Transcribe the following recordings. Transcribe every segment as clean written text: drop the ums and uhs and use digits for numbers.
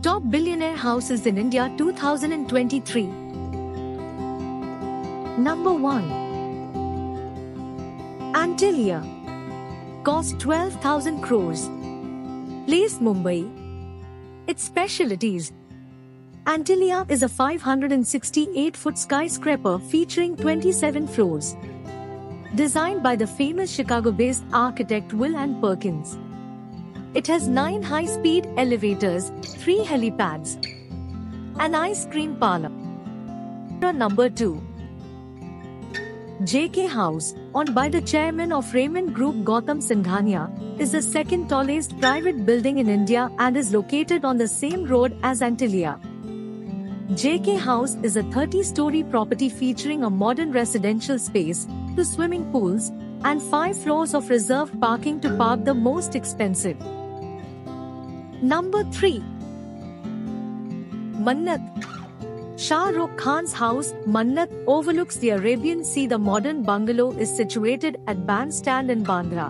Top Billionaire Houses in India 2023. Number 1. Antilia. Cost 12,000 crores. Place, Mumbai. Its specialities. Antilia is a 568-foot skyscraper featuring 27 floors. Designed by the famous Chicago-based architect Will Ann Perkins. It has 9 high-speed elevators, 3 helipads, an ice cream parlor. Number 2. JK House, owned by the chairman of Raymond Group Gautam Singhania, is the second tallest private building in India and is located on the same road as Antilia. JK House is a 30-story property featuring a modern residential space, 2 swimming pools, and 5 floors of reserved parking to park the most expensive. Number 3. Mannat. Shah Rukh Khan's house, Mannat, overlooks the Arabian Sea. The modern bungalow is situated at Bandstand in Bandra.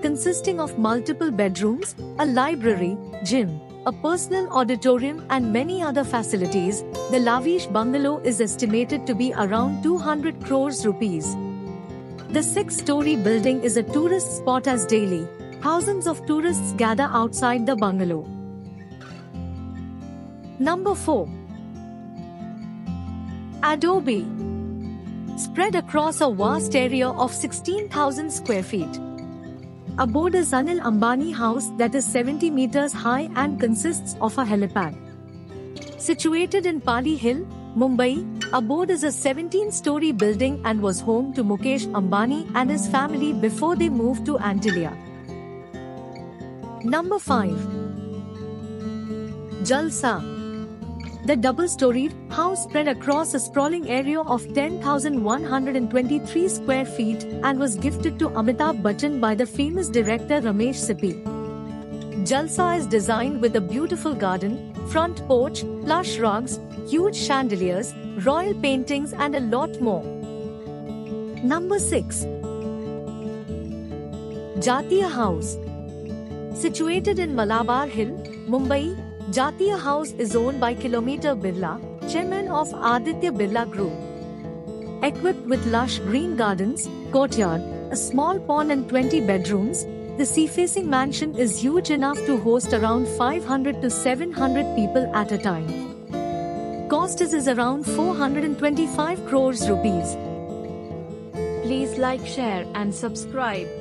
Consisting of multiple bedrooms, a library, gym, a personal auditorium and many other facilities, the lavish bungalow is estimated to be around 200 crores rupees. The 6-story building is a tourist spot as daily, thousands of tourists gather outside the bungalow. Number 4. Adobe. Spread across a vast area of 16,000 square feet. Above is Anil Ambani house that is 70 meters high and consists of a helipad. Situated in Pali Hill, Mumbai, Abode is a 17-story building and was home to Mukesh Ambani and his family before they moved to Antilia. Number 5. Jalsa. The double-storied house spread across a sprawling area of 10,123 square feet and was gifted to Amitabh Bachchan by the famous director Ramesh Sippy. Jalsa is designed with a beautiful garden, front porch, plush rugs, huge chandeliers, royal paintings and a lot more. Number 6. Jatiya House. Situated in Malabar Hill, Mumbai, Jatiya House is owned by Kilometre Birla, chairman of Aditya Birla Group. Equipped with lush green gardens, courtyard, a small pond and 20 bedrooms, the sea-facing mansion is huge enough to host around 500 to 700 people at a time. Cost is around 425 crores rupees. Please like, share and subscribe.